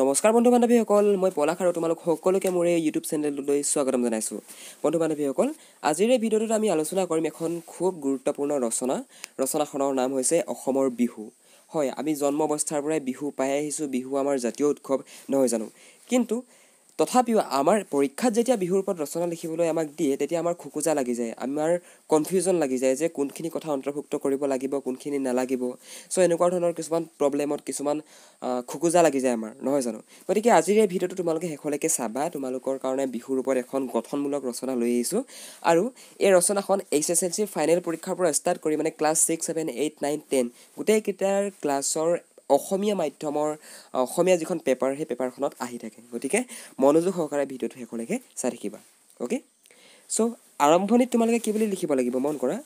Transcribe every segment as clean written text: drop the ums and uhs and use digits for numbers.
नमस्कार बंधु बान्धवीসকল মই পলাখ আৰু তোমালোক সকলোকে মোৰ এই YouTube চেনেললৈ স্বাগতম জনাইছো। বন্ধু বান্ধৱীসকল আজিৰ এই ভিডিঅটোত আমি আলোচনা কৰিম এখন খুব গুৰুত্বপূৰ্ণ ৰচনা। ৰচনাখনৰ নাম হৈছে অসমৰ বিহু। হয়, আমি জন্ম অৱস্থাৰ পৰাই বিহু পাই আহিছো। বিহু আমাৰ জাতীয় উৎসৱ নহয় জানো? কিন্তু তথাপিও আমাৰ পৰীক্ষাত যেতিয়া বিহুৰ ওপৰত ৰচনা লিখিবলৈ আমাক দিয়ে তেতিয়া আমাৰ খুকুজা লাগি যায়, আমাৰ কনফিউজন লাগি যায় যে কোনখিনি কথা অন্তৰ্ভুক্ত কৰিব লাগিব, কোনখিনি নালাগিব। সো এনেকুৱা ধৰণৰ কিছুমান প্ৰবলেমত কিছুমান খুকুজা লাগি যায় আমাৰ, নহয় জানো? গতিকে আজিৰ এই ভিডিঅটো তোমালোকে শেষলৈকে চাবা। তোমালোকৰ কাৰণে বিহুৰ ওপৰত এখন গঠনমূলক ৰচনা লৈ আহিছো আৰু এই ৰচনাখন HSLC ফাইনেল পৰীক্ষাৰ পৰা ষ্টাৰ্ট কৰি মানে ক্লাছ 6, 7, 8, 9, 10 গোটেই কেইটাৰ ক্লাছৰ অসমীয়া মাধ্যমৰ অসমীয়া যিখন পেপাৰ হে পেপাৰখনত আহি থাকে। গতিকে মনোযোগ সহকাৰে ভিডিঅটো হেকলৈকে চাই থাকিবা। ওকে, সো আৰম্ভণিত তোমালোকে কি বুলি লিখিব লাগিব মন কৰা।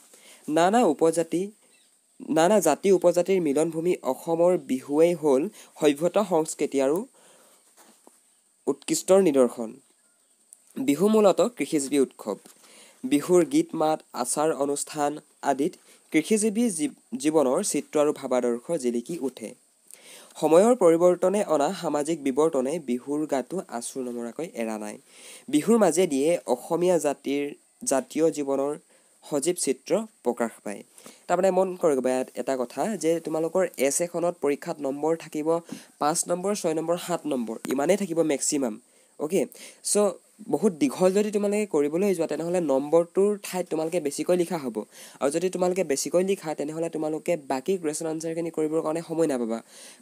নানা জাতি উপজাতিৰ মিলনভূমি অসমৰ বিহুৱেই হ'ল সভ্যতা, সংস্কৃতি আৰু উৎকৃষ্টৰ নিদৰ্শন। বিহু মূলতঃ কৃষিজীৱী উৎসৱ। বিহুৰ গীত মাত, আচাৰ অনুষ্ঠান আদিত কৃষিজীৱী জীৱনৰ চিত্ৰ আৰু ভাবাদৰ্শ জিলিকি উঠে। সময়ৰ পৰিৱৰ্তনে অনা সামাজিক বিৱৰ্তনে বিহুৰ গাটো আচুৰ নমৰাকৈ এৰা নাই। বিহুৰ মাজে দিয়ে অসমীয়া জাতিৰ জাতীয় জীৱনৰ সজীৱ চিত্ৰ প্ৰকাশ পায়। তাৰমানে মন কৰিবা ইয়াত এটা কথা যে তোমালোকৰ এছেখনত পৰীক্ষাত নম্বৰ থাকিব 5 নম্বৰ, 6 নম্বৰ, 7 নম্বৰ ইমানেই থাকিব মেক্সিমাম। ওকে, সো বহুত দীঘল যদি তোমালোকে কৰিবলৈ যোৱা তেনেহলে নম্বৰটোৰ ঠাইত তোমালোকে বেছিকৈ লিখা হ'ব। আৰু যদি তোমালোকে বেছিকৈ লিখা তেনেহলে তোমালোকে বাকি কুৱেশ্যন আনসাৰখিনি কৰিবৰ কাৰণে সময় নাপাবা।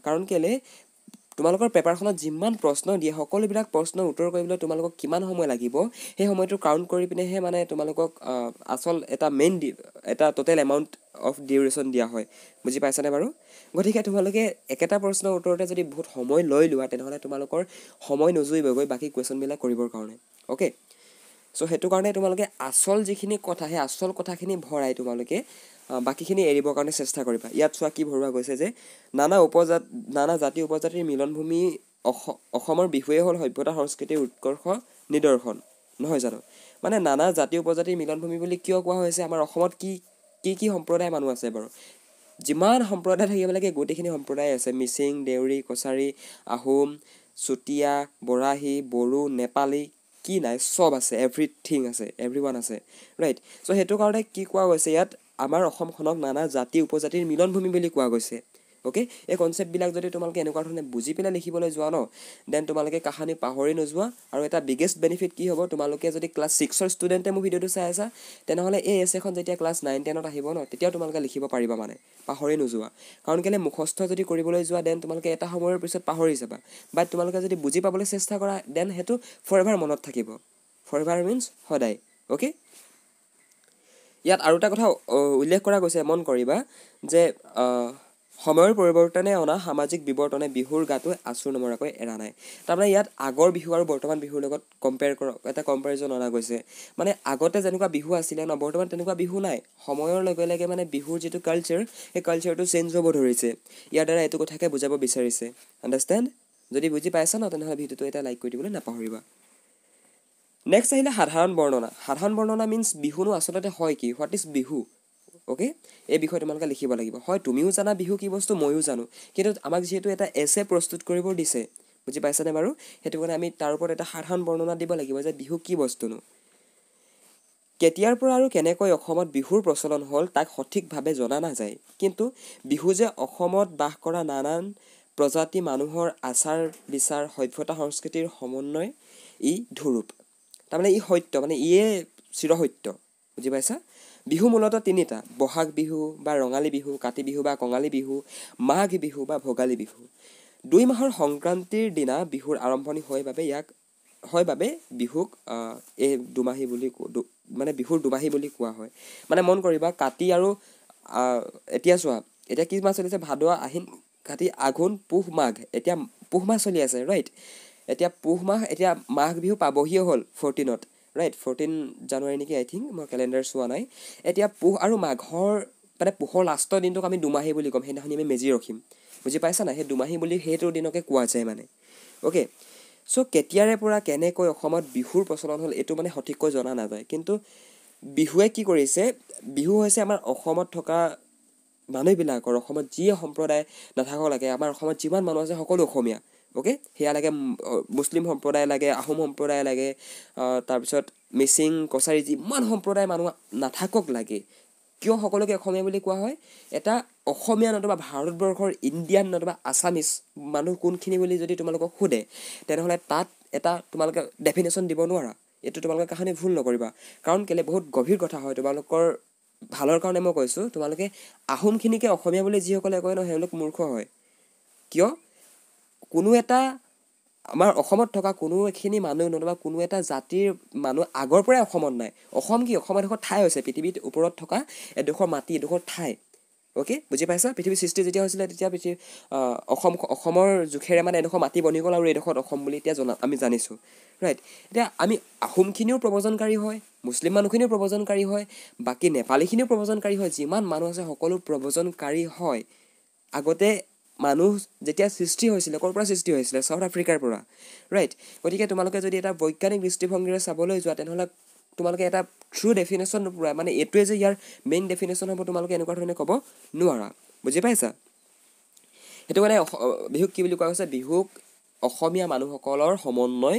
কাৰণ কেলে তোমালোকৰ পেপাৰখনত যিমান প্ৰশ্ন দিয়ে সকলোবিলাক প্ৰশ্ন উত্তৰ কৰিবলৈ তোমালোকক কিমান সময় লাগিব সেই সময়টো কাউণ্ট কৰি পিনেহে মানে তোমালোকক আসল এটা মেইন এটা টোটেল এমাউণ্ট অফ ডিউৰেশ্যন দিয়া হয়। বুজি পাইছানে বাৰু? গতিকে তোমালোকে একেটা প্ৰশ্নৰ উত্তৰতে যদি বহুত সময় লৈ লোৱা তেনেহলে তোমালোকৰ সময় নজুৰিবগৈ বাকি কুৱেশ্যনবিলাক কৰিবৰ কাৰণে। ওকে, সো হেতু কাৰণে তোমালোকে আসল যিখিনি কথা হে আসল কথাখিনি ভৰাই তোমালোকে বাকিখিনি এৰিবৰ কাৰণে চেষ্টা কৰিবা। ইয়াত চোৱা কি ভৰুৱা গৈছে যে নানা জাতি উপজাতিৰ মিলনভূমি অসমৰ বিহুৱে হ'ল সভ্যতা, সংস্কৃতিৰ উৎকৰ্ষ নিদৰ্শন, নহয় জানো? মানে নানা জাতি উপজাতিৰ মিলনভূমি বুলি কিয় কোৱা হৈছে? আমাৰ অসমত কি কি কি সম্প্ৰদায় মানুহ আছে বাৰু? যিমান সম্প্ৰদায় থাকিব লাগে গোটেইখিনি সম্প্ৰদায় আছে। মিচিং, দেউৰী, কছাৰী, আহোম, চুতীয়া, বৰাহী, বড়ো, নেপালী, কি নাই সব আছে, এভৰিথিং আছে, এভৰিৱান আছে, ৰাইট? সো হেতু কাৰণে কি কোৱা গৈছে ইয়াত আমাৰ অসমখনক নানা জাতি উপজাতিৰ মিলনভূমি বুলি কোৱা গৈছে। ওকে, এই কনসেপ্টবিলাক যদি তোমালোকে এনেকুৱা ধৰণে বুজি পেলাই লিখিবলৈ যোৱা ন দেন তোমালোকে কাহানি পাহৰি নোযোৱা। আৰু এটা বিগেষ্ট বেনিফিট কি হ'ব, তোমালোকে যদি ক্লাছ 6ৰ ষ্টুডেণ্টে মোৰ ভিডিঅটো চাই আছা তেনেহ'লে এই এছেখন যেতিয়া ক্লাছ 9, 10ত আহিব ন তেতিয়া তোমালোকে লিখিব পাৰিবা, মানে পাহৰি নোযোৱা। কাৰণ কেলে মুখস্থ যদি কৰিবলৈ যোৱা দেন তোমালোকে এটা সময়ৰ পিছত পাহৰি যাবা। বাট তোমালোকে যদি বুজি পাবলৈ চেষ্টা কৰা দেন সেইটো ফৰএভাৰ মনত থাকিব। ফৰএভাৰ মিনছ সদায়। ওকে, ইয়াত আৰু এটা কথা উল্লেখ কৰা গৈছে মন কৰিবা যে সময়ৰ পৰিৱৰ্তনে অনা সামাজিক বিৱৰ্তনে বিহুৰ গাটো আচুৰ নমৰাকৈ এৰা নাই। তাৰমানে ইয়াত আগৰ বিহু আৰু বৰ্তমান বিহুৰ লগত কম্পেয়াৰ কৰা এটা কম্পেৰিজন অনা গৈছে। মানে আগতে যেনেকুৱা বিহু আছিলে ন বৰ্তমান তেনেকুৱা বিহু নাই। সময়ৰ লগে লগে মানে বিহুৰ যিটো কালচাৰ সেই কালচাৰটো চেঞ্জ হ'ব ধৰিছে। ইয়াৰ দ্বাৰা এইটো কথাকে বুজাব বিচাৰিছে। আণ্ডাৰষ্টেণ্ড? যদি বুজি পাইছা ন তেনেহ'লে ভিডিঅ'টো এটা লাইক কৰি দিবলৈ নাপাহৰিবা। নেক্সট আহিলে সাধাৰণ বৰ্ণনা। সাধাৰণ বৰ্ণনা মিনছ বিহুনো আচলতে হয় কি, হোৱাট ইজ বিহু। ওকে, এই বিষয়ে তোমালোকে লিখিব লাগিব। হয়, তুমিও জানা বিহু কি বস্তু, ময়ো জানো, কিন্তু আমাক যেহেতু এটা এছে প্ৰস্তুত কৰিব দিছে, বুজি পাইছানে বাৰু? সেইটো কাৰণে আমি তাৰ ওপৰত এটা সাধাৰণ বৰ্ণনা দিব লাগিব যে বিহু কি বস্তুনো। কেতিয়াৰ পৰা আৰু কেনেকৈ অসমত বিহুৰ প্ৰচলন হ'ল তাক সঠিকভাৱে জনা নাযায়। কিন্তু বিহু যে অসমত বাস কৰা নানান প্ৰজাতি মানুহৰ আচাৰ বিচাৰ, সভ্যতা, সংস্কৃতিৰ সমন্বয় ই ধুৰূপ। তাৰমানে ই সত্য, মানে ইয়ে চিৰসত্য, বুজি পাইছা? বিহু মূলতঃ তিনিটা: বহাগ বিহু বা ৰঙালী বিহু, কাতি বিহু বা কঙালী বিহু, মাঘ বিহু বা ভোগালী বিহু। 2 মাহৰ সংক্ৰান্তিৰ দিনা বিহুৰ আৰম্ভণি হয় বাবে বিহুক এই দুমাহী বুলি মানে বিহুৰ দুমাহী বুলি কোৱা হয়। মানে মন কৰিবা কাতি আৰু এতিয়া চোৱা এতিয়া কি মাহ চলিছে, ভাদ, আহিন, কাতি, আঘোণ, পুহ, মাঘ। এতিয়া পুহ মাহ চলি আছে, ৰাইট? এতিয়া পুহ মাহ, এতিয়া মাঘ বিহু পাবহিয়ে হ'ল 14ত, ৰাইট? 14 জানুৱাৰী নেকি, আই থিংক, মই কেলেণ্ডাৰ চোৱা নাই। এতিয়া পুহ আৰু মাঘৰ মানে পুহৰ লাষ্টৰ দিনটোক আমি দুমাহী বুলি ক'ম, সেইদিনাখনি আমি মেজি ৰখিম, বুজি পাইছা নাই? সেই দুমাহী বুলি সেইটো দিনকে কোৱা যায় মানে। ওকে, সো কেতিয়াৰে পৰা কেনেকৈ অসমত বিহুৰ প্ৰচলন হ'ল এইটো মানে সঠিককৈ জনা নাযায়। কিন্তু বিহুৱে কি কৰিছে, বিহু হৈছে আমাৰ অসমত থকা মানুহবিলাকৰ, অসমত যিয়ে সম্প্ৰদায় নাথাকক লাগে আমাৰ অসমত যিমান মানুহ আছে সকলো অসমীয়া, ओके हिया लगे मुस्लिम सम्प्रदाय लगे आहम सम्प्रदाय लगे तारपिছত मिसिंग कसारी जिमान सम्प्रदाय मानुवा नाथाकक लगे क्यों সকলোকে অসমীয়া বুলি কোৱা হয় এটা অসমীয়া নতুবা ভাৰতবৰ্ষৰ ইন্ডিয়ান নতুবা আসামিস মানুহ কোনখিনি বুলি যদি তোমালোক খুদে তেনেহলে তাত এটা তোমালোক ডেফিনিশন দিব নোৱাৰা এটো তোমালোক কাহানি ভুল নকৰিবা কাৰণ কেলে বহুত গভীৰ কথা হয় তোমালোকৰ ভালৰ কাৰণে মই কৈছো তোমালোকে আহোমখিনিকে অসমীয়া বুলি যি সকলে কয় ন হেলক মূৰ্খ হয় কিয় কোনো এটা আমাৰ অসমত থকা কোনো এখিনি মানুহ নতুবা কোনো এটা জাতিৰ মানুহ আগৰ পৰাই অসমত নাই অসম কি অসমৰ এখন ঠাই হৈছে পৃথিৱীৰ ওপৰত থকা এডোখৰ মাটি এডোখৰ ঠাই ওকে বুজি পাইছা পৃথিৱীৰ সৃষ্টি যেতিয়া হৈছিল তেতিয়া পৃথিৱীৰ অসম অসমৰ জুখেৰে মানে এডোখৰ মাটি বনি গ'ল আৰু এডোখৰ অসম বুলি এতিয়া আমি জানিছো ৰাইট এতিয়া আমি অসমখিনিও প্ৰবজনকাৰী হয় মুছলিম মানুহখিনিও প্ৰবজনকাৰী হয় বাকি নেপালীখিনিও প্ৰবজনকাৰী হয় যিমান মানুহ আছে সকলো প্ৰবজনকাৰী হয় আগতে মানুহ যেতিয়া সৃষ্টি হৈছিল কৰপৰা সৃষ্টি হৈছিল সাউথ আফ্ৰিকাৰ পৰা ৰাইট ওটিকে তোমালোকে যদি এটা বৈজ্ঞানিক দৃষ্টিভংগীৰে চাবলৈ যোৱা তেনেহলে তোমালোকে এটা ট্ৰু ডেফিনিশন পুৰা মানে এটোৱে যে ইয়াৰ মেইন ডেফিনিশন হ'ব তোমালোকে এনেকুৱা ধৰণে ক'ব নোৱাৰা বুজি পাইছা এটো মানে বিহুক কি বুলি কোৱা হৈছে বিহুক অসমীয়া মানুহসকলৰ সমন্বয়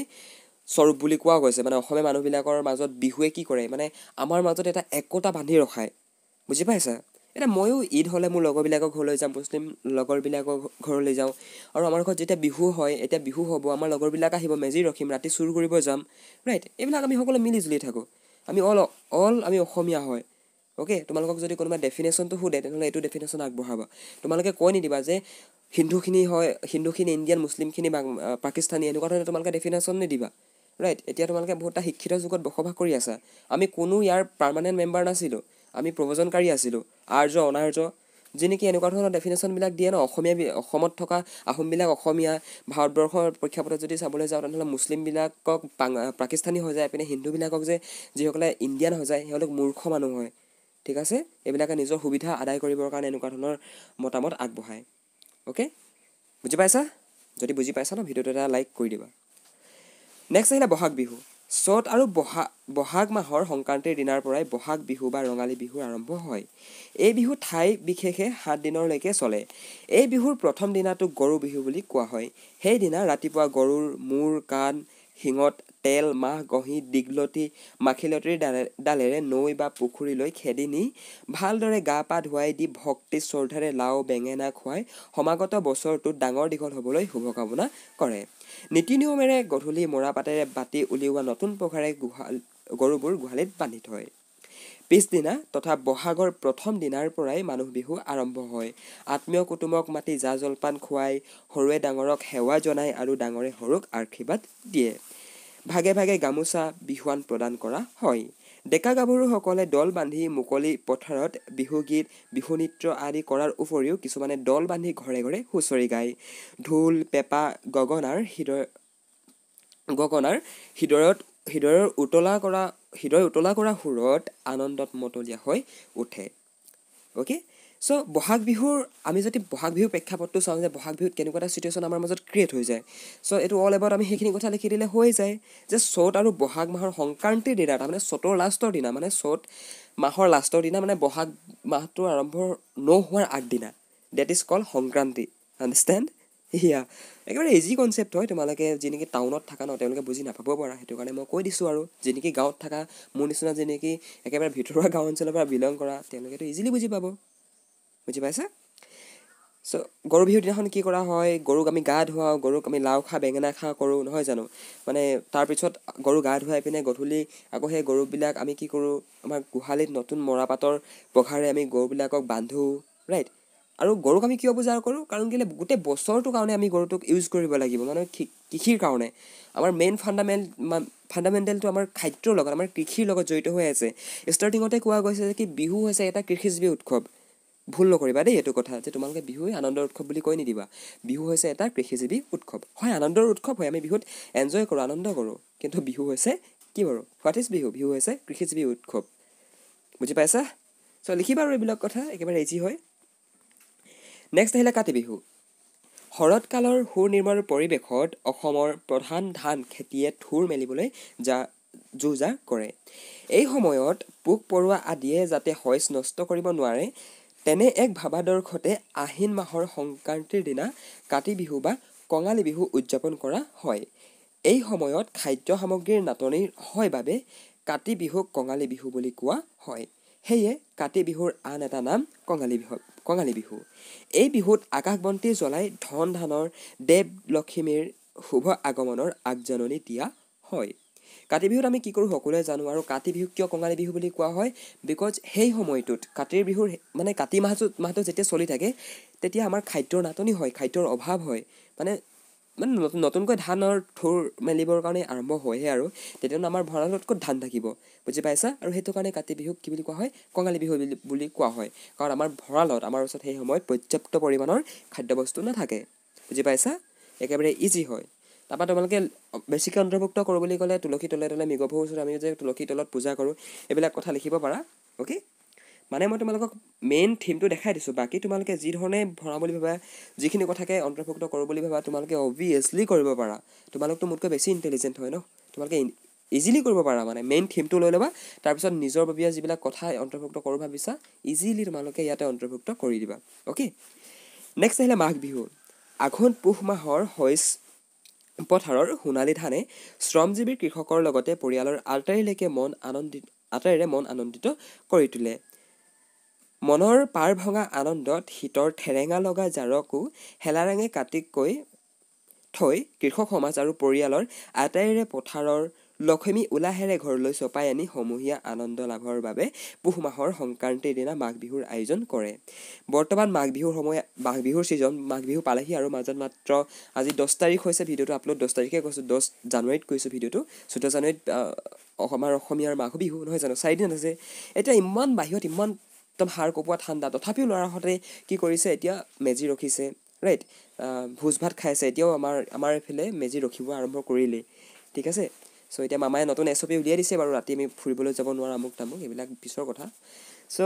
স্বৰূপ বুলি কোৱা গৈছে মানে অসমীয়া মানুহবিলাকৰ মাজত বিহুৱে কি কৰে মানে আমাৰ মাজত এটা একতা বান্ধি ৰখায় বুজি পাইছা এটা ময়ো ঈদ হলে মোৰ লগৰবিলাকৰ ঘৰলৈ যাম মুছলিম লগৰবিলাকৰ ঘৰলৈ যাওঁ আৰু আমাৰ ঘৰত যেতিয়া বিহু হয় এতিয়া বিহু হ'ব আমাৰ লগৰবিলাক আহিব মেজি ৰখিম ৰাতি চুৰ কৰিব যাম ৰাইট এইবিলাক আমি সকলো মিলিজুলি থাকো আমি অল আমি অসমীয়া হয় ওকে তোমালোকক যদি কোনোবা ডেফিনিশনটো সোধে তেনেহলে এইটো ডেফিনিশন আগবঢ়াবা তোমালোকে কৈ নিদিবা যে হিন্দুখিনি হয় হিন্দুখিনি ইণ্ডিয়ান মুছলিমখিনি পাকিস্তানী এনেকুৱা ধৰণৰ তোমালোকে ডেফিনিশন নিদিবা ৰাইট এতিয়া তোমালোকে বহুত শিক্ষিত যুগত বসবাস কৰি আছা আমি কোনো ইয়াৰ পাৰ্মানেণ্ট মেম্বাৰ নাছিলোঁ আমি প্ৰবজনকাৰী আছিলোঁ আৰ্য অনাৰ্য যেনেকৈ এনেকুৱা ধৰণৰ ডেফিনিশ্যনবিলাক দিয়ে ন অসমীয়া অসমত থকা আহোমবিলাক অসমীয়া ভাৰতবৰ্ষৰ প্ৰেক্ষাপটত যদি চাবলৈ যাওঁ তেনেহ'লে মুছলিমবিলাকক পাকিস্তানী হৈ যায় পিনে হিন্দুবিলাকক যে যিসকলে ইণ্ডিয়ান হৈ যায় তেওঁলোক মূৰ্খ মানুহ হয় ঠিক আছে এইবিলাকে নিজৰ সুবিধা আদায় কৰিবৰ কাৰণে এনেকুৱা ধৰণৰ মতামত আগবঢ়ায় অ'কে বুজি পাইছা যদি বুজি পাইছা ন ভিডিঅ'টো এটা লাইক কৰি দিবা নেক্সট আহিলে বহাগ বিহু চ'ত আৰু বহাগ মাহৰ সংক্ৰান্তিৰ দিনাৰ পৰাই বহাগ বিহু বা ৰঙালী বিহু আৰম্ভ হয় এই বিহু ঠাই বিশেষে 7 দিনলৈকে চলে এই বিহুৰ প্ৰথম দিনাটো গৰু বিহু বুলি কোৱা হয় সেইদিনা ৰাতিপুৱা গৰুৰ মূৰ কাণ হিঙত তেল মাহ গহি দিগলতি মাখিলতিৰ ডালেৰে নৈ বা পুখুৰীলৈ খেদি নি ভালদৰে গা পা ধুৱাই দি ভক্তি শ্ৰদ্ধাৰে লাও বেঙেনা খুৱাই সমাগত বছৰটোত ডাঙৰ দীঘল হ'বলৈ শুভকামনা কৰে নীতি নিয়মেৰে গধূলি মৰাপাতেৰে বাতি উলিওৱা নতুন পঘাৰে গৰুবোৰ গোহালিত বান্ধি থয় পিছদিনা তথা বহাগৰ প্ৰথম দিনাৰ পৰাই মানুহ বিহু আৰম্ভ হয় আত্মীয় কুটুমক মাতি জা জলপান খুৱাই সৰুৱে ডাঙৰক সেৱা জনায় আৰু ডাঙৰে সৰুক আশীৰ্বাদ দিয়ে ভাগে ভাগে গামোচা বিহুৱান প্ৰদান কৰা হয় ডেকা গাভৰুসকলে দল বান্ধি মুকলি পথাৰত বিহু গীত বিহু নৃত্য আদি কৰাৰ উপৰিও কিছুমানে দল বান্ধি ঘৰে ঘৰে হুঁচৰি গায় ঢোল পেঁপা হৃদয় উতলা কৰা সুৰত আনন্দত মতলীয়া হৈ উঠে ওকে সো বহাগ বিহুৰ আমি যদি বহাগ বিহুৰ প্ৰেক্ষাপটটো চাওঁ যে বহাগ বিহুত কেনেকুৱা এটা চিটুৱেশ্যন আমাৰ মাজত ক্ৰিয়েট হৈ যায় সো এইটো অল এবাউট আমি সেইখিনি কথা লিখি দিলে হৈ যায় যে চ'ত আৰু বহাগ মাহৰ সংক্ৰান্তিৰ দিনা তাৰমানে চ'তৰ লাষ্টৰ দিনা মানে চ'ত মাহৰ লাষ্টৰ দিনা মানে বহাগ মাহটো আৰম্ভ নোহোৱাৰ আগদিনা that is call Sankranti understand ইয়া একেবাৰে ইজি কনচেপ্ট হয় তোমালোকে যেনেকৈ টাউনত থকা ন তেওঁলোকে বুজি নাপাব পৰা সেইটো কাৰণে মই কৈ দিছোঁ আৰু যেনেকৈ গাঁৱত থকা মোৰ নিচিনা যেনেকৈ একেবাৰে ভিতৰুৱা গাঁও অঞ্চলৰ পৰা বিলং কৰা তেওঁলোকেতো ইজিলি বুজি পাব বুজি পাইছা সো গৰু বিহুৰ দিনাখন কি কৰা হয় গৰুক আমি গা ধুৱাওঁ গৰুক আমি লাও খা বেঙেনা খা কৰোঁ নহয় জানো মানে তাৰপিছত গৰু গা ধুৱাই পিনে গধূলি আকৌ সেই গৰুবিলাক আমি কি কৰোঁ আমাৰ গোহালিত নতুন মৰাপাতৰ পঘাৰে আমি গৰুবিলাকক বান্ধো ৰাইট আৰু গৰুক আমি কিয় পূজা কৰোঁ কাৰণ কেলে গোটেই বছৰটোৰ কাৰণে আমি গৰুটোক ইউজ কৰিব লাগিব মানে কৃষিৰ কাৰণে আমাৰ মেইন ফাণ্ডামেণ্টেলটো আমাৰ খাদ্যৰ লগত আমাৰ কৃষিৰ লগত জড়িত হৈ আছে ষ্টাৰ্টিঙতে কোৱা গৈছে যে কি বিহু হৈছে এটা কৃষিজীৱী উৎসৱ ভুল নকৰিবা দেই এইটো কথা যে তোমালোকে বিহু আনন্দৰ উৎসৱ বুলি কৈ নিদিবা বিহু হৈছে এটা কৃষিজীৱী উৎসৱ হয় আনন্দৰ উৎসৱ হয় আমি বিহুত এনজয় কৰোঁ আনন্দ কৰোঁ কিন্তু বিহু হৈছে কি বাৰু হোৱাট ইজ বিহু বিহু হৈছে কৃষিজীৱী উৎসৱ বুজি পাইছা চ' লিখিবা আৰু এইবিলাক কথা একেবাৰে ইজি হয় নেক্সট আহিলে কাতি বিহু শৰৎকালৰ সুনিৰ্মল পৰিৱেশত অসমৰ প্ৰধান ধান খেতিয়ে ঠুৰ মেলিবলৈ যো জা কৰে এই সময়ত পোক পৰুৱা আদিয়ে যাতে শস্য নষ্ট কৰিব নোৱাৰে তেনে এক ভাবাদৰ্শতে আহিন মাহৰ সংক্ৰান্তিৰ দিনা কাতি বিহু বা কঙালী বিহু উদযাপন কৰা হয়। এই সময়ত খাদ্য সামগ্ৰীৰ নাটনি হয় বাবে কাতি বিহুক কঙালী বিহু বুলি কোৱা হয়। হেয়ে কাতি বিহুৰ আন এটা নাম কঙালী বিহু। এই বিহুত আকাশ বন্তি জ্বলাই ধন ধানৰ দেৱ লক্ষ্মীৰ শুভ আগমনৰ আগজাননী দিয়া হয়। কাতি বিহুত আমি কি কৰোঁ সকলোৱে জানো, আৰু কাতি বিহুক কিয় কঙালী বিহু বুলি কোৱা হয় বিকজ সেই সময়টোত কাতিৰ বিহুৰ মানে কাতি মাহটো যেতিয়া চলি থাকে তেতিয়া আমাৰ খাদ্যৰ নাটনি হয়, খাদ্যৰ অভাৱ হয়, মানে মানে নতুনকৈ ধানৰ থোৰ মেলিবৰ কাৰণে আৰম্ভ হয়হে, আৰু তেতিয়া আমাৰ ভঁৰালত ক'ত ধান থাকিব, বুজি পাইছা? আৰু সেইটো কাৰণে কাতি বিহুক কি বুলি কোৱা হয়, কঙালী বিহু বুলি কোৱা হয়, কাৰণ আমাৰ ভঁৰালত আমাৰ ওচৰত সেই সময়ত পৰ্যাপ্ত পৰিমাণৰ খাদ্যবস্তু নাথাকে, বুজি পাইছা? একেবাৰে ইজি হয়। তাৰপৰা তোমালোকে বেছিকৈ অন্তৰ্ভুক্ত কৰোঁ বুলি ক'লে তুলসী তলে তলে মৃগভূৰ ওচৰত আমি যে তুলসী তলত পূজা কৰোঁ এইবিলাক কথা লিখিব পাৰা। অ'কে, মানে মই তোমালোকক মেইন থিমটো দেখাই দিছোঁ, বাকী তোমালোকে যি ধৰণে ভৰা বুলি ভাবা, যিখিনি কথাকে অন্তৰ্ভুক্ত কৰোঁ বুলি ভাবা তোমালোকে অবভিয়াছলি কৰিব পাৰা। তোমালোকতো মোতকৈ বেছি ইণ্টেলিজেণ্ট হয় ন, তোমালোকে ইজিলি কৰিব পাৰা, মানে মেইন থিমটো লৈ ল'বা, তাৰপিছত নিজৰ ববীয়া যিবিলাক কথা অন্তৰ্ভুক্ত কৰোঁ ভাবিছা ইজিলি তোমালোকে ইয়াতে অন্তৰ্ভুক্ত কৰি দিবা। অ'কে, নেক্সট আহিলে মাঘ বিহু। আঘোণ পুহ মাহৰ শইচ পথাৰৰ সোণালী ধানে শ্ৰমজীৱী কৃষকৰ লগতে পৰিয়ালৰ আটাইৰে মন আনন্দিত কৰি তোলে। মনৰ পাৰ ভঙা আনন্দত শীতৰ ঠেৰেঙা লগা জাৰকো হেলাৰেঙে কাটিকৈ থৈ কৃষক সমাজ আৰু পৰিয়ালৰ আটাইৰে পথাৰৰ লক্ষ্মী উলাহেৰে ঘৰলৈ চপাই আনি সমূহীয়া আনন্দ লাভৰ বাবে পুহ মাহৰ সংক্ৰান্তিৰ দিনা মাঘ বিহুৰ আয়োজন কৰে। বৰ্তমান মাঘ বিহুৰ ছিজন, মাঘ বিহু পালেহি আৰু মাজত মাত্ৰ আজি 10 তাৰিখ হৈছে, ভিডিঅ'টো আপলোড 10 তাৰিখে কৈছোঁ, 10 জানুৱাৰীত কৈছোঁ ভিডিঅ'টো, 14 জানুৱাৰীত আমাৰ অসমীয়াৰ মাঘ বিহু নহয় জানো, 4 দিন আছে। এতিয়া ইমান বাহিৰত ইমান একদম সাৰ কপোৱা ঠাণ্ডা, তথাপিও ল'ৰাহঁতে কি কৰিছে এতিয়া মেজি ৰখিছে, ৰাইট, ভোজ ভাত খাইছে, এতিয়াও আমাৰ এইফালে মেজি ৰখিব আৰম্ভ কৰিলেই, ঠিক আছে। চ' এতিয়া মামাই নতুন SOP উলিয়াই দিছে, বাৰু ৰাতি আমি ফুৰিবলৈ যাব নোৱাৰা আমুক তামুক এইবিলাক পিছৰ কথা। চ'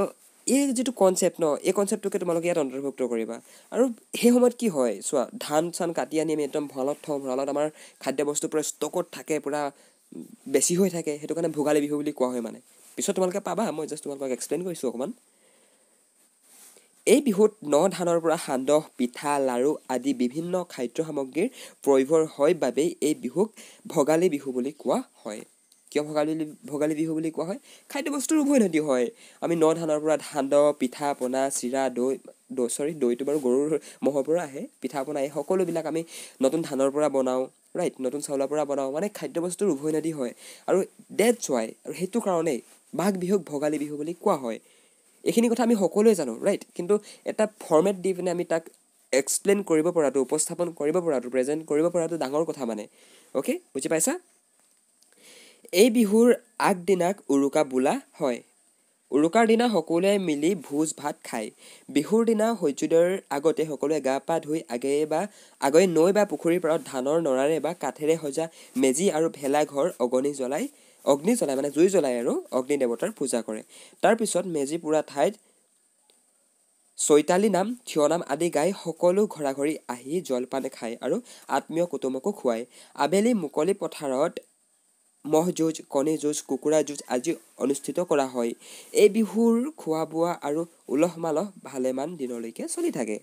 এই যিটো কনচেপ্ট ন, এই কনচেপ্টটোকে তোমালোকে ইয়াত অন্তৰ্ভুক্ত কৰিবা। আৰু সেই সময়ত কি হয় চোৱা, ধান চান কাটি আনি আমি একদম ভঁৰালত থওঁ, ভঁৰালত আমাৰ খাদ্যবস্তু পূৰা ষ্টকত থাকে, পূৰা বেছি হৈ থাকে, সেইটো কাৰণে ভোগালী বিহু বুলি কোৱা হয়। মানে পিছত তোমালোকে পাবা, মই জাষ্ট তোমালোকক এক্সপ্লেইন কৰিছোঁ অকণমান। এই বিহুত ন ধানৰ পৰা সান্দহ, পিঠা, লাড়ু আদি বিভিন্ন খাদ্য সামগ্ৰীৰ প্ৰয়োভৰ হয় বাবেই এই বিহুক ভোগালী বিহু বুলি কোৱা হয়। কিয় ভোগালী বিহু বুলি কোৱা হয়? খাদ্যবস্তুৰ উভৈনদী হয়, আমি ন ধানৰ পৰা সান্দহ, পিঠা পনা, চিৰা, দৈটো বাৰু গৰুৰ মহৰ পৰা আহে, পিঠা পনা এই সকলোবিলাক আমি নতুন ধানৰ পৰা বনাওঁ, ৰাইট, নতুন চাউলৰ পৰা বনাওঁ, মানে খাদ্যবস্তুৰ উভৈনদী হয়, আৰু ডেটছ ৱাই, আৰু সেইটো কাৰণেই মাঘ বিহুক ভোগালী বিহু বুলি কোৱা হয়। এইখিনি কথা আমি সকলোৱে জানো, ৰাইট, কিন্তু এটা ফৰ্মেট দি পিনে আমি তাক এক্সপ্লেইন কৰিব পৰাটো, উপস্থাপন কৰিব পৰাটো, প্ৰেজেণ্ট কৰিব পৰাটো ডাঙৰ কথা মানে। অ'কে, বুজি পাইছা? এই বিহুৰ আগদিনাক উৰুকা বোলা হয়। উৰুকাৰ দিনা সকলোৱে মিলি ভোজ ভাত খায়। বিহুৰ দিনা সূৰ্যোদয়ৰ আগতে সকলোৱে গা পা ধুই আগেয়ে নৈ বা পুখুৰীৰ পাৰত ধানৰ নৰাৰে বা কাঠেৰে সজা মেজি আৰু ভেলাঘৰ অগ্নি জ্বলাই মানে জুই জ্বলাই আৰু অগ্নি দেৱতাৰ পূজা কৰে। তাৰপিছত মেজি পুৰা ঠাইত চৈতালি নাম, থিয় নাম আদি গাই সকলো ঘৰাঘৰি আহি জলপান খায় আৰু আত্মীয় কুটুমকো খুৱায়। আবেলি মুকলি পথাৰত ম'হ যুঁজ, কণী যুঁজ, কুকুৰা যুঁজ আজি অনুষ্ঠিত কৰা হয়। এই বিহুৰ খোৱা বোৱা আৰু উলহ মালহ ভালেমান দিনলৈকে চলি থাকে,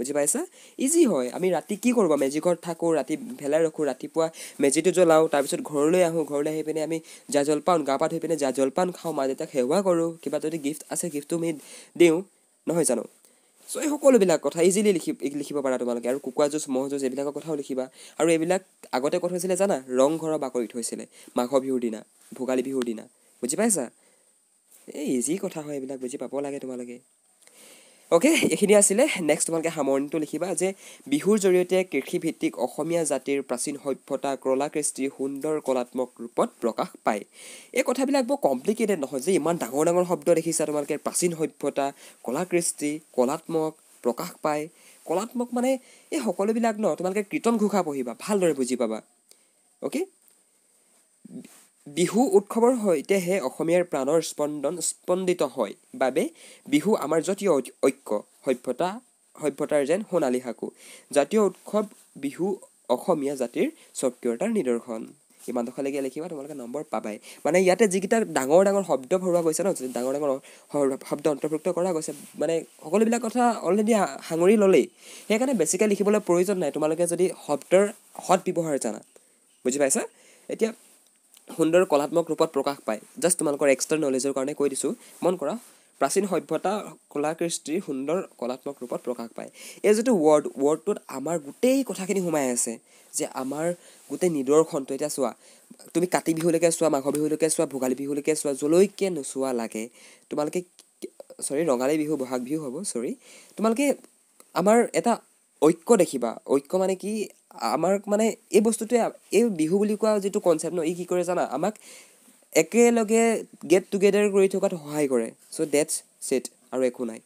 বুজি পাইছা? ইজি হয়। আমি ৰাতি কি কৰোঁ, মেজি ঘৰত থাকোঁ, ৰাতি ভেলাই ৰখোঁ, ৰাতিপুৱা মেজিটো জ্বলাওঁ, তাৰপিছত ঘৰলৈ আহোঁ, ঘৰলৈ আহি পিনে আমি জা জলপান, গা পা ধুই পিনে জা জলপান খাওঁ, মা দেউতাক সেৱা কৰোঁ, কিবা যদি গিফ্ট আছে গিফ্টটো আমি দিওঁ, নহয় জানো? চ' এই সকলোবিলাক কথা ইজিলি লিখিব পাৰা তোমালোকে। আৰু কুকুৰা যুঁজ, ম'হ যুঁজ এইবিলাকৰ কথাও লিখিবা। আৰু এইবিলাক আগতে ক'ত হৈছিলে জানা, ৰংঘৰৰ বাকৰিত হৈছিলে, মাঘৰ বিহুৰ দিনা, ভোগালী বিহুৰ দিনা, বুজি পাইছা? এই ইজি কথা হয়, এইবিলাক বুজি পাব লাগে তোমালোকে। অ'কে, এইখিনি আছিলে। নেক্সট তোমালোকে সামৰণিটো লিখিবা যে বিহুৰ জৰিয়তে কৃষিভিত্তিক অসমীয়া জাতিৰ প্ৰাচীন সভ্যতা কলাকৃষ্টি সুন্দৰ কলাত্মক ৰূপত প্ৰকাশ পায়। এই কথাবিলাক বৰ কমপ্লিকেটেড নহয় যে ইমান ডাঙৰ ডাঙৰ শব্দ দেখিছা তোমালোকে, প্ৰাচীন সভ্যতা, কলাকৃষ্টি, কলাত্মক, প্ৰকাশ পায়, কলাত্মক মানে এই সকলোবিলাক ন, তোমালোকে কীৰ্তন ঘোষা পঢ়িবা, ভালদৰে বুজি পাবা। অ'কে, বিহু উৎসৱৰ সৈতেহে অসমীয়াৰ প্ৰাণৰ স্পন্দিত হয় বাবে বিহু আমাৰ জাতীয় ঐক্য, সভ্যতাৰ যেন সোণালী সাঁকো। জাতীয় উৎসৱ বিহু অসমীয়া জাতিৰ স্বকীয়তাৰ নিদৰ্শন। इमानटोखालेके लिखिबा तुम्हारे नम्बर पाबाय माने याते जिकिटा डांगर डांगर शब्द भरुवा गयसे न डांगर डांगर शब्द अंतर्भुक्त करा गयसे माने हकलबिला कथा ऑलरेडी हांगुरी लले हे कारणे बेसिकली लिखिबोला प्रयोजन नाय तुम्हारे जदि शब्दर हत व्यवहार जाना बुझि पाइसा एतिया सुंदर कलात्मक रूपत प्रकाश पाए जस्ट तुम्हारे एक्सट्रा नलेजर कारण कह दूँ मन करा प्राचीन सभ्यता कलाकृष्टिर सुंदर कलात्मक रूपत प्रकाश पाए ये जो वर्ड वर्डट आम गोटे कथाखिनि सोमाय आछे आमार गोटे निदर्शनटो एटा चुआ तुम काति बिहुलेके चुआ माघ बिहुलेके चुआ भोगाली बिहुलेके चुआ जलैके नोचुआ लागे तुम्हारे सरी रंगाली बिहु बहाग बिहु हब सरी तुम्हारे आमार एटा ঐক্য देखिबा ঐक्য माने कि आमार माने ए बस्तुटे ए बिहु बुली कोआ जेतु कन्सेप्ट न इ कि करे जाना आमाक एके लगे गेट टुगेदर करि थकात सहाय करे सो दैट्स सेट आरो एकु नाय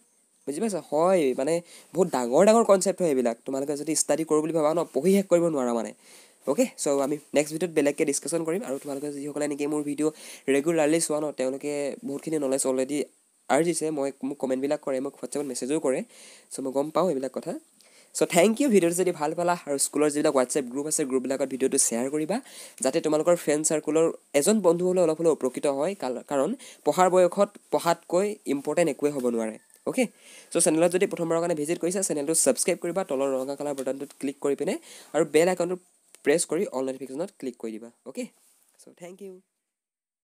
बुझि पाइसा होय माने बहुत डांगर डांगर कन्सेप्ट होय बिलाक तुमालके जदि स्टडी करू बुली भाबा न पहि हेक करिबो नवारा माने ओके सो आमी नेक्स्ट भिडियोत बेलेके डिस्कशन करिम आरो तुमालके जि हकला नेके मोर भिडियो रेगुलरली सोआ न तेनके बहुतखिनि नलेज ऑलरेडी आरजिसे मय कमेन्ट बिलाक करे मय WhatsApp मेसेजो करे सो मय गम पाउ ए बिलाक कथा सो थैंक यू भिडियो जो भल पाला और स्कूल जो व्हाट्सएप ग्रुप आस ग्रुप भिडियो शेयर करा जाते तुम्हारे फ्रेंड सर्कुलर एजन बंधु हम अलग हम उपकृत है कारण पढ़ार बयस पढ़ातक इम्पर्टेन्ट एक हम नवे ओके सो चेनेल जो प्रथम भिजिट कर चेनेल सबसक्राइब करा तलर रंगा कलर बटन क्लिक कर पेने और बेल आइकन प्रेस कर ऑल नोटिफिकेशन क्लिक कर दिबा ओके सो थैंक यू।